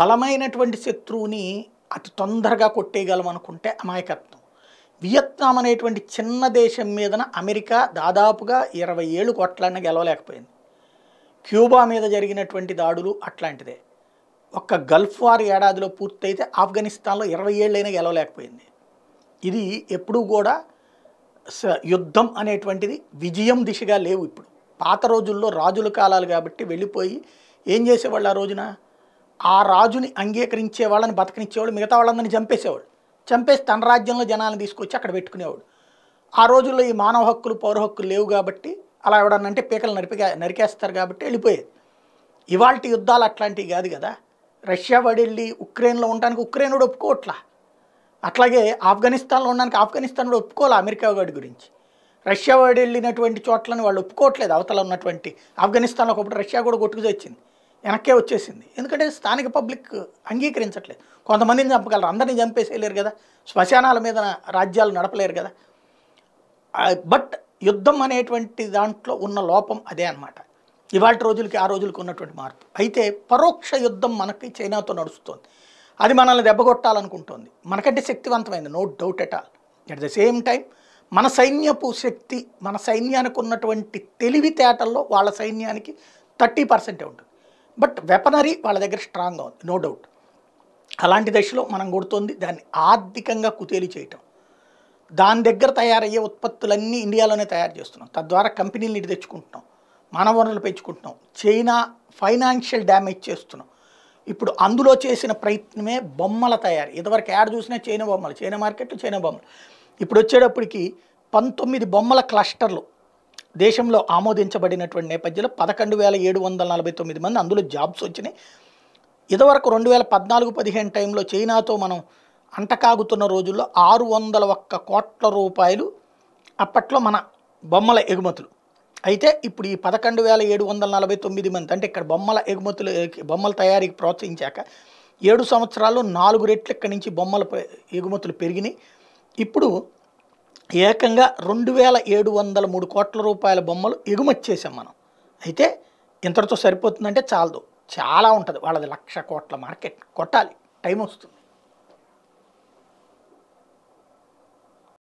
బలమైనటువంటి శత్రువుని అతి తొందరగా కొట్టేయగలం అనుకుంటే అమాయకత్వం. వియత్నాం అనేటువంటి చిన్న దేశం మీదన అమెరికా దాదాపుగా 20 ఏళ్ళు కొట్లాడిన గెలవలేకపోయింది. క్యూబా మీద జరిగినటువంటి దాడులు అట్లాంటిదే. ఒక్క గల్ఫ్ వార్ ఏడాదిలో పూర్తయితే ఆఫ్ఘనిస్తాన్లో 20 ఏళ్ళైనా గెలవలేకపోయింది. ఇది ఎప్పుడూ కూడా యుద్ధం అనేటువంటిది విజయం దిశగా లేవు. ఇప్పుడు పాత రోజుల్లో రాజుల కాలాలు కాబట్టి వెళ్ళిపోయి ఏం చేసేవాళ్ళు, ఆ రోజున ఆ రాజుని అంగీకరించే వాళ్ళని బతకనిచ్చేవాళ్ళు, మిగతా వాళ్ళందరినీ చంపేసేవాడు. చంపేసి తన రాజ్యంలో జనాలను తీసుకొచ్చి అక్కడ పెట్టుకునేవాడు. ఆ రోజుల్లో ఈ మానవ హక్కులు పౌర హక్కులు లేవు కాబట్టి అలా ఎవడనంటే పీకలు నరికేస్తారు కాబట్టి వెళ్ళిపోయేది. ఇవాళ యుద్ధాలు అట్లాంటివి కాదు కదా. రష్యా వాడెళ్ళి ఉక్రెయిన్లో ఉండడానికి ఉక్రెయినుడు ఒప్పుకోవట్లా, అట్లాగే ఆఫ్ఘనిస్తాన్లో ఉండడానికి ఆఫ్ఘనిస్తాన్లో ఒప్పుకోవాలి. అమెరికా వాడి గురించి రష్యా వాడు వెళ్ళినటువంటి చోట్లని వాళ్ళు ఒప్పుకోవట్లేదు. అవతల ఉన్నటువంటి ఆఫ్ఘనిస్తాన్లో ఒకప్పుడు రష్యా కూడా కొట్టుకుదొచ్చింది, వెనక్కే వచ్చేసింది. ఎందుకంటే స్థానిక పబ్లిక్ అంగీకరించట్లేదు. కొంతమందిని చంపగలరు, అందరినీ చంపేసేయలేరు కదా, శ్మశానాల మీద రాజ్యాలు నడపలేరు కదా. బట్ యుద్ధం అనేటువంటి దాంట్లో ఉన్న లోపం అదే అనమాట, ఇవాళ రోజులకి ఆ రోజులకు ఉన్నటువంటి మార్పు. అయితే పరోక్ష యుద్ధం మనకి చైనాతో నడుస్తుంది. అది మనల్ని దెబ్బగొట్టాలనుకుంటుంది, మనకంటే శక్తివంతమైంది, no doubt at all. At the same time మన సైన్యపు శక్తి, మన సైన్యానికి ఉన్నటువంటి తెలివితేటల్లో వాళ్ళ సైన్యానికి 30% ఉంటుంది. బట్ వెపనరీ వాళ్ళ దగ్గర స్ట్రాంగ్గా ఉంది, నో డౌట్. అలాంటి దశలో మనం కొడుతుంది దాన్ని ఆర్థికంగా కుతేలి చేయటం. దాని దగ్గర తయారయ్యే ఉత్పత్తులన్నీ ఇండియాలోనే తయారు చేస్తున్నాం, తద్వారా కంపెనీలు ఇటు తెచ్చుకుంటున్నాం, మానవ వనరులు పెంచుకుంటున్నాం, చైనా ఫైనాన్షియల్ డ్యామేజ్ చేస్తున్నాం. ఇప్పుడు అందులో చేసిన ప్రయత్నమే బొమ్మల తయారీ. ఇదివరకు యాడ్ చూసినా చైనా బొమ్మలు, చైనా మార్కెట్లు, చైనా బొమ్మలు. ఇప్పుడు వచ్చేటప్పటికి 19 బొమ్మల క్లస్టర్లు దేశంలో ఆమోదించబడినటువంటి నేపథ్యంలో 11,749 మంది అందులో జాబ్స్ వచ్చినాయి. ఇదివరకు 2014-15 టైంలో చైనాతో మనం అంటకాగుతున్న రోజుల్లో 601 కోట్ల రూపాయలు అప్పట్లో మన బొమ్మల ఎగుమతులు. అయితే ఇప్పుడు ఈ 11,749 మంది అంటే ఇక్కడ బొమ్మల ఎగుమతులు, బొమ్మల తయారీకి ప్రోత్సహించాక 7 సంవత్సరాల్లో 4 రెట్లు ఇక్కడి నుంచి బొమ్మల ఎగుమతులు పెరిగినాయి. ఇప్పుడు ఏకంగా 2,703 కోట్ల రూపాయల బొమ్మలు ఎగుమతి చేసాం మనం. అయితే ఇంతటితో సరిపోతుందంటే చాలదు, చాలా ఉంటుంది. వాళ్ళది 1,00,000 కోట్ల మార్కెట్ కొట్టాలి, టైం వస్తుంది.